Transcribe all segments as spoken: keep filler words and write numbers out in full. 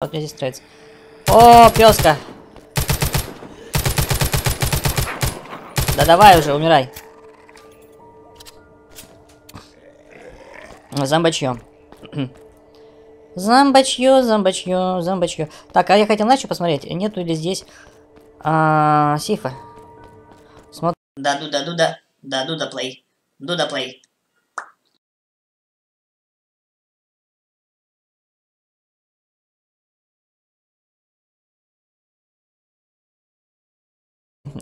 Вот мне здесь нравится. О, пёска! Да давай уже, умирай. Зомбачьё. Зомбачьё, зомбачьё, зомбачьё. Так, а я хотел иначе посмотреть, нету ли здесь а, сейфа. Смотри. Да, дуда, дуда, да, дуда плей. Дуда плей.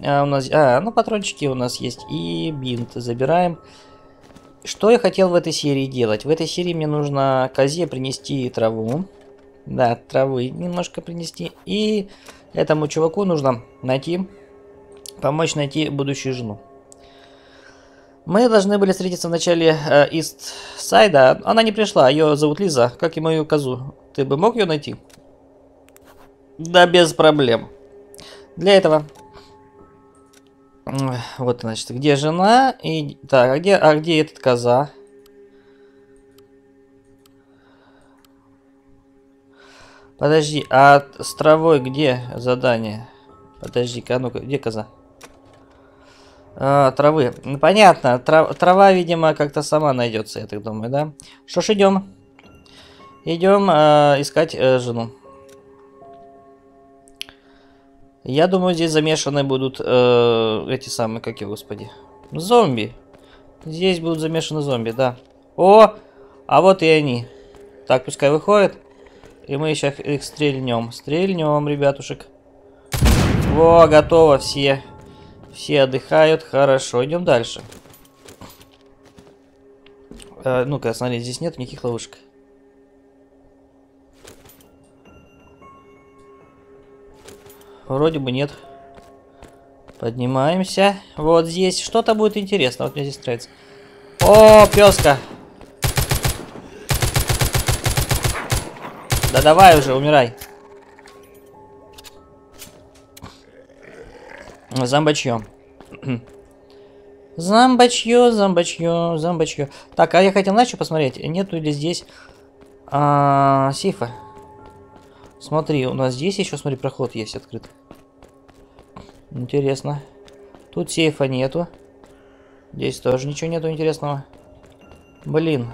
А, у нас, а, ну патрончики у нас есть и бинт забираем. Что я хотел в этой серии делать? В этой серии мне нужно козе принести траву. Да, травы немножко принести. И этому чуваку нужно найти, помочь найти будущую жену. Мы должны были встретиться в начале э, Ист-Сайда. Она не пришла, ее зовут Лиза, как и мою козу. Ты бы мог ее найти? Да, без проблем. Для этого... Вот, значит, где жена и... Так, а где, а где этот коза? Подожди, а с травой где задание? Подожди-ка, а ну-ка, где коза? А, травы. Ну, понятно, трав, трава, видимо, как-то сама найдется, я так думаю, да? Что ж, идем. Идем э, искать э, жену. Я думаю, здесь замешаны будут э, эти самые, как его, господи, зомби. Здесь будут замешаны зомби, да. О, а вот и они. Так, пускай выходят. И мы сейчас их стрельнем. Стрельнем, ребятушек. Во, готово, все. Все отдыхают, хорошо, идем дальше. Э, ну-ка, смотри, здесь нет никаких ловушек. Вроде бы нет. Поднимаемся. Вот здесь что-то будет интересно. Вот мне здесь нравится. О, пёска! Да давай уже, умирай. Зомбачьё. Зомбачьё, зомбачьё, зомбачьё. Так, а я хотел иначе посмотреть, нету ли здесь а, сейфа. Смотри, у нас здесь еще, смотри, проход есть открыт. Интересно. Тут сейфа нету. Здесь тоже ничего нету интересного. Блин.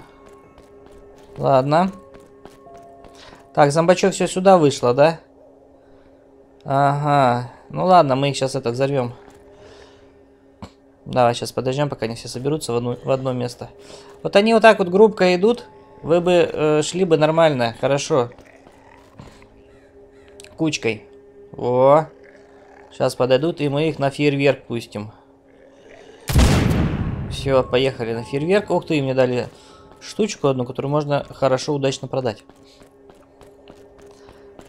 Ладно. Так, зомбачок все сюда вышло, да? Ага. Ну ладно, мы их сейчас это взорвем. Давай сейчас подождем, пока они все соберутся в одно, в одно место. Вот они вот так вот группкой идут. Вы бы э, шли бы нормально, хорошо. Кучкой. О, сейчас подойдут, и мы их на фейерверк пустим. Все, поехали на фейерверк. Ух ты, мне дали штучку одну, которую можно хорошо, удачно продать.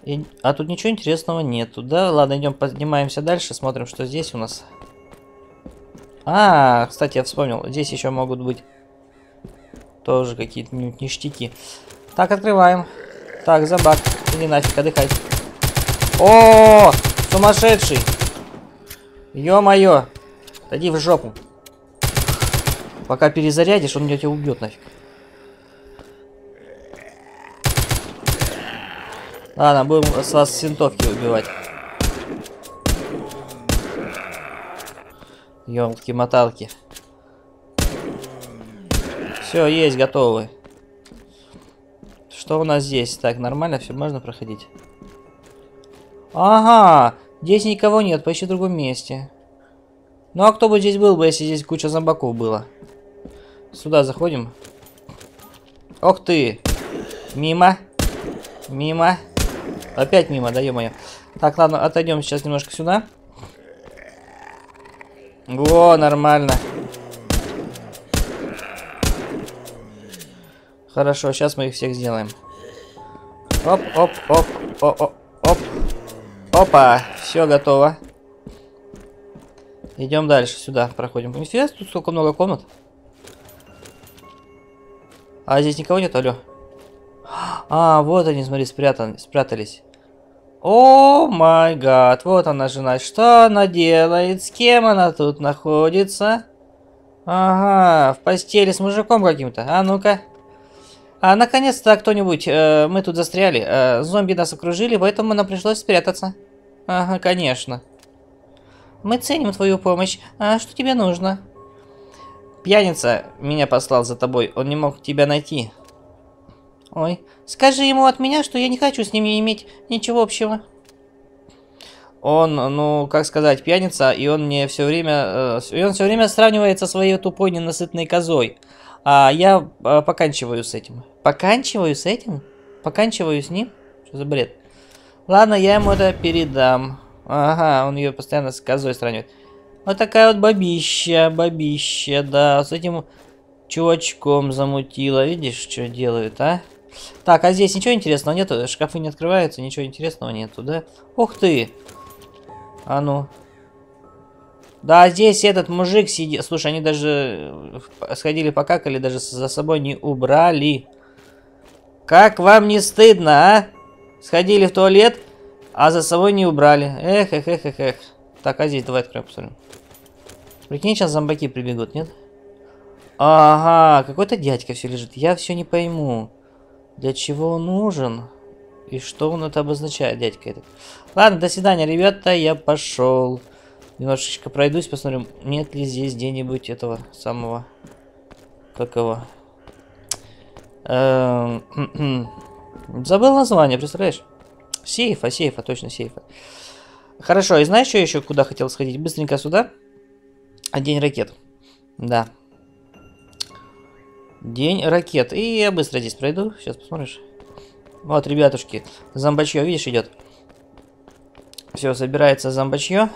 И... А тут ничего интересного нету, да? Ладно, идем, поднимаемся дальше, смотрим, что здесь у нас. А, кстати, я вспомнил, здесь еще могут быть тоже какие-то ништяки. Так, открываем. Так, за бак. Иди нафиг, отдыхай. О, сумасшедший! Ё-моё! Иди в жопу! Пока перезарядишь, он меня тебя убьет нафиг. Ладно, будем с вас с винтовки убивать. Ёлки-моталки. Все, есть, готовы. Что у нас здесь? Так, нормально, все, можно проходить. Ага, здесь никого нет, поищи в другом месте. Ну а кто бы здесь был бы, если здесь куча зомбаков было? Сюда заходим. Ох ты! Мимо. Мимо. Опять мимо, да ё-моё. Так, ладно, отойдем сейчас немножко сюда. Во, нормально. Хорошо, сейчас мы их всех сделаем. Оп, оп, оп, оп, оп, оп. Опа, все готово. Идем дальше, сюда проходим. Нифига, тут столько много комнат. А здесь никого нет, алё. А, вот они, смотри, спрятан, спрятались. О май гад, вот она, жена. Что она делает? С кем она тут находится? Ага, в постели с мужиком каким-то. А ну-ка. А, наконец-то кто-нибудь, э, мы тут застряли, э, зомби нас окружили, поэтому нам пришлось спрятаться. Ага, конечно. Мы ценим твою помощь, а что тебе нужно? Пьяница меня послал за тобой, он не мог тебя найти. Ой, скажи ему от меня, что я не хочу с ним иметь ничего общего. Он, ну, как сказать, пьяница, и он мне все время, э, и он все время сравнивает со своей тупой ненасытной козой. А я э, поканчиваю с этим. Поканчиваю с этим? Поканчиваю с ним? Что за бред? Ладно, я ему это передам. Ага, он ее постоянно с козой сравнивает. Вот такая вот бабища, бабища, да. С этим чувачком замутила. Видишь, что делают, а? Так, а здесь ничего интересного нету? Шкафы не открываются, ничего интересного нету, да? Ух ты! А ну. Да, здесь этот мужик сидит. Слушай, они даже сходили покакали, даже за собой не убрали. Как вам не стыдно, а? Сходили в туалет, а за собой не убрали. Эх, эх, эх, эх, эх. Так, а здесь давай откроем, посмотрим. Прикинь, сейчас зомбаки прибегут, нет? Ага, какой-то дядька все лежит. Я все не пойму. Для чего он нужен? И что он это обозначает, дядька этот? Ладно, до свидания, ребята, я пошел. Немножечко пройдусь, посмотрим, нет ли здесь где-нибудь этого самого... Как его? Забыл название, представляешь? Сейфа, сейфа, точно сейфа. Хорошо, и знаешь, что еще куда хотел сходить? Быстренько сюда. День ракет. Да. День ракет. И я быстро здесь пройду. Сейчас посмотришь. Вот, ребятушки, зомбачье, видишь, идет. Все, собирается зомбачье.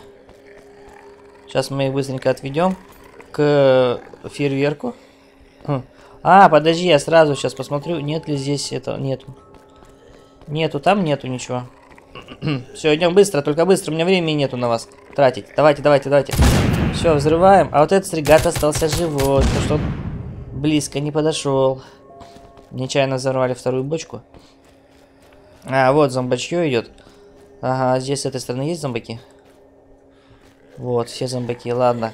Сейчас мы их быстренько отведем к фейерверку. А, подожди, я сразу сейчас посмотрю, нет ли здесь этого. Нету. Нету, там нету ничего. Все, идем быстро, только быстро, у меня времени нету на вас тратить. Давайте, давайте, давайте. Все, взрываем. А вот этот стригат остался живой, потому что он близко не подошел. Нечаянно взорвали вторую бочку. А, вот зомбачье идет. Ага, здесь с этой стороны есть зомбаки? Вот, все зомбаки, ладно.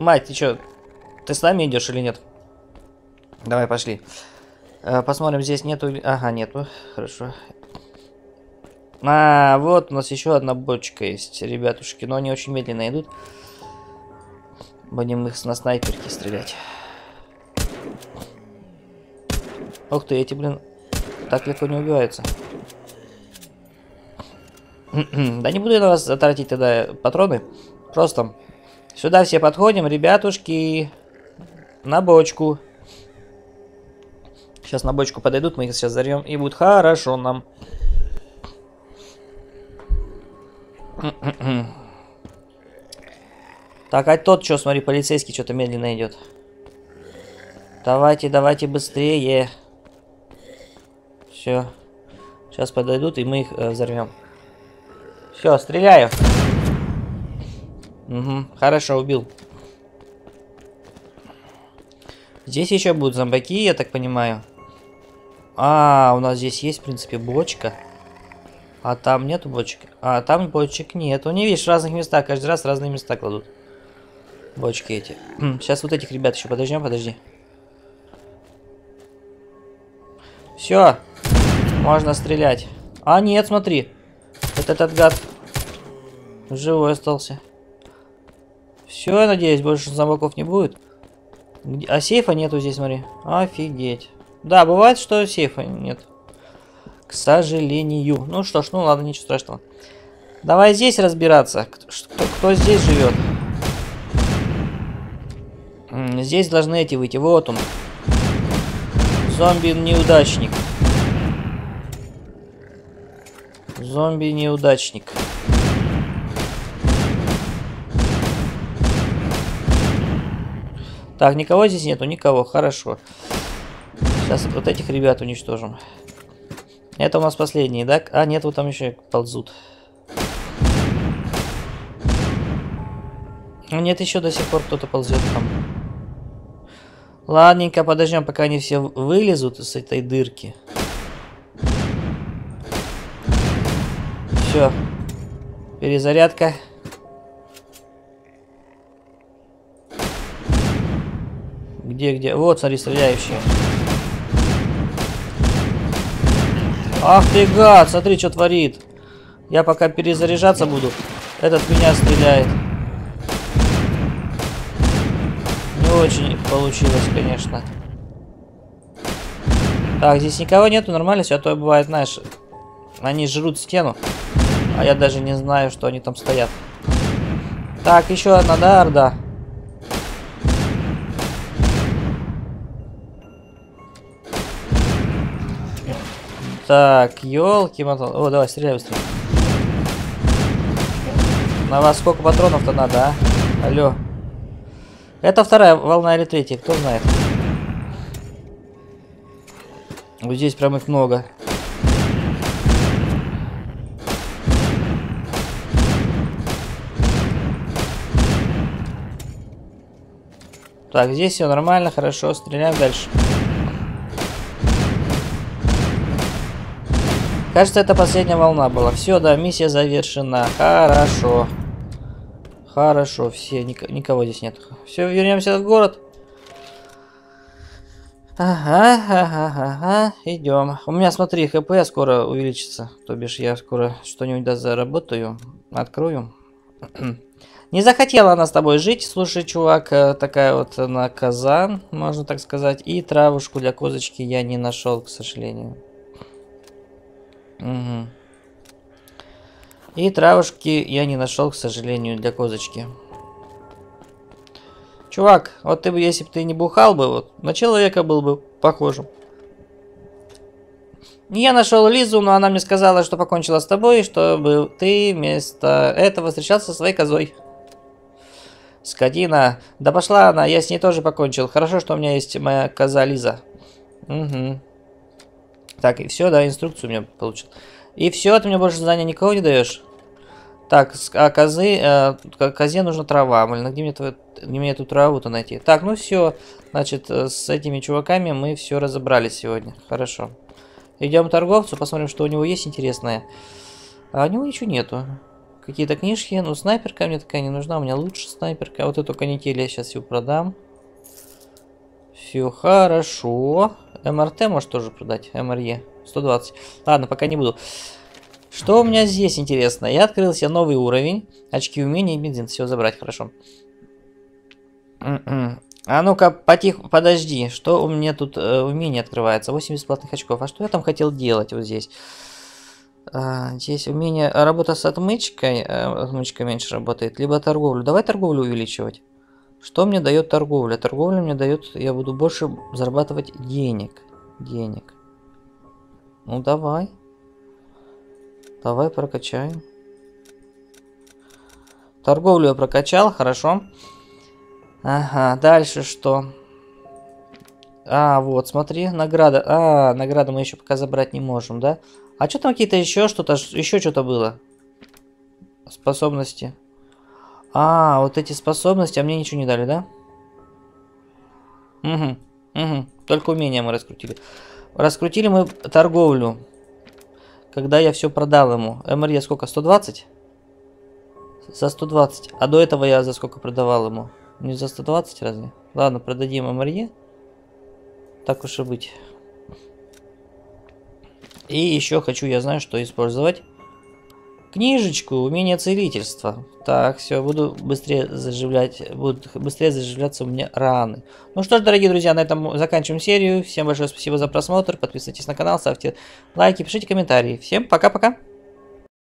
Мать, ты чё, ты с нами идешь или нет? Давай, пошли. Посмотрим, здесь нету... Ага, нету, хорошо. А, вот у нас еще одна бочка есть, ребятушки. Но они очень медленно идут. Будем их на снайперке стрелять. Ух ты, эти, блин, так легко не убиваются. Да не буду я на вас затратить тогда патроны. Просто сюда все подходим, ребятушки, на бочку. Сейчас на бочку подойдут, мы их сейчас взорвем, и будет хорошо нам. Так, а тот, что, смотри, полицейский что-то медленно идет. Давайте, давайте быстрее. Все. Сейчас подойдут, и мы их э, взорвем. Все, стреляю. Угу, хорошо, убил. Здесь еще будут зомбаки, я так понимаю. А, у нас здесь есть, в принципе, бочка. А там нету бочек. А, там бочек нету. Не видишь, в разных местах, каждый раз разные места кладут. Бочки эти. Сейчас вот этих ребят еще подождем, подожди. Все, можно стрелять. А, нет, смотри. Вот этот гад живой остался. Все, я надеюсь, больше зомбаков не будет. А сейфа нету здесь, смотри. Офигеть. Да, бывает, что сейфа нет. К сожалению. Ну что ж, ну ладно, ничего страшного. Давай здесь разбираться. Кто, кто здесь живет? Здесь должны эти выйти. Вот он. Зомби-неудачник. Зомби-неудачник. Так, никого здесь нету, никого, хорошо. Сейчас вот этих ребят уничтожим. Это у нас последние, да? А, нет, вот там еще ползут. Нет, еще до сих пор кто-то ползет там. Ладненько, подождем, пока они все вылезут из этой дырки. Все, перезарядка. Где, где? Вот, смотри, стреляющие. Ах ты гад, смотри, что творит. Я пока перезаряжаться буду. Этот меня стреляет. Не очень получилось, конечно. Так, здесь никого нету, нормально все, а то бывает, знаешь, они жрут стену, а я даже не знаю, что они там стоят. Так, еще одна, да, орда. Так, елки-мотал. О, давай, стреляй быстрее. На вас сколько патронов-то надо, а? Алло. Это вторая волна или третья, кто знает. Вот здесь прям их много. Так, здесь все нормально, хорошо, стреляем дальше. Кажется, это последняя волна была. Все, да, миссия завершена. Хорошо. Хорошо, все, ник- никого здесь нет. Все, вернемся в город. Ага, ага, ага, идем. У меня, смотри, хп скоро увеличится. То бишь, я скоро что-нибудь да заработаю. Открою. Не захотела она с тобой жить. Слушай, чувак, такая вот она коза, можно так сказать. И травушку для козочки я не нашел, к сожалению. Угу. И травушки я не нашел, к сожалению, для козочки. Чувак, вот ты бы, если бы ты не бухал бы, вот, на человека был бы похожим. Я нашел Лизу, но она мне сказала, что покончила с тобой, чтобы ты вместо этого встречался со своей козой. Скотина. Да пошла она, я с ней тоже покончил. Хорошо, что у меня есть моя коза Лиза. Угу. Так, и все, да, инструкцию у меня получил. И все, ты мне больше задания никого не даешь. Так, а козы, э, козе нужна трава. Блин, а где мне, твою, где мне эту траву-то найти? Так, ну все, значит, с этими чуваками мы все разобрали сегодня. Хорошо. Идем к торговцу, посмотрим, что у него есть интересное. А у него ничего нету. Какие-то книжки, ну снайперка мне такая не нужна, у меня лучше снайперка. Вот эту канитель я сейчас ее продам. Все, хорошо. МРТ может тоже продать, МРЕ, сто двадцать. Ладно, пока не буду. Что у меня здесь интересно? Я открыл себе новый уровень. Очки умений и бензин. Все забрать, хорошо. Mm-mm. А ну-ка, потихо, подожди. Что у меня тут э, умение открывается? восемь бесплатных очков. А что я там хотел делать вот здесь? А, здесь умение... Работа с отмычкой. А, отмычка меньше работает. Либо торговлю. Давай торговлю увеличивать. Что мне дает торговля? Торговля мне дает... Я буду больше зарабатывать денег. Денег. Ну, давай. Давай прокачаем. Торговлю я прокачал, хорошо. Ага, дальше что? А, вот, смотри, награда. А, награду мы еще пока забрать не можем, да? А что там какие-то еще что-то, еще что-то было? Способности. А, вот эти способности, а мне ничего не дали, да? Угу, угу, только умения мы раскрутили. Раскрутили мы торговлю. Когда я все продал ему. МРЕ сколько? сто двадцать? За сто двадцать. А до этого я за сколько продавал ему? Не за сто двадцать разве? Ладно, продадим МРЕ. Так уж и быть. И еще хочу, я знаю, что использовать. Книжечку. Умение целительства. Так, все, буду быстрее заживлять. Будут быстрее заживляться у меня раны. Ну что ж, дорогие друзья, на этом заканчиваем серию. Всем большое спасибо за просмотр. Подписывайтесь на канал, ставьте лайки, пишите комментарии. Всем пока-пока.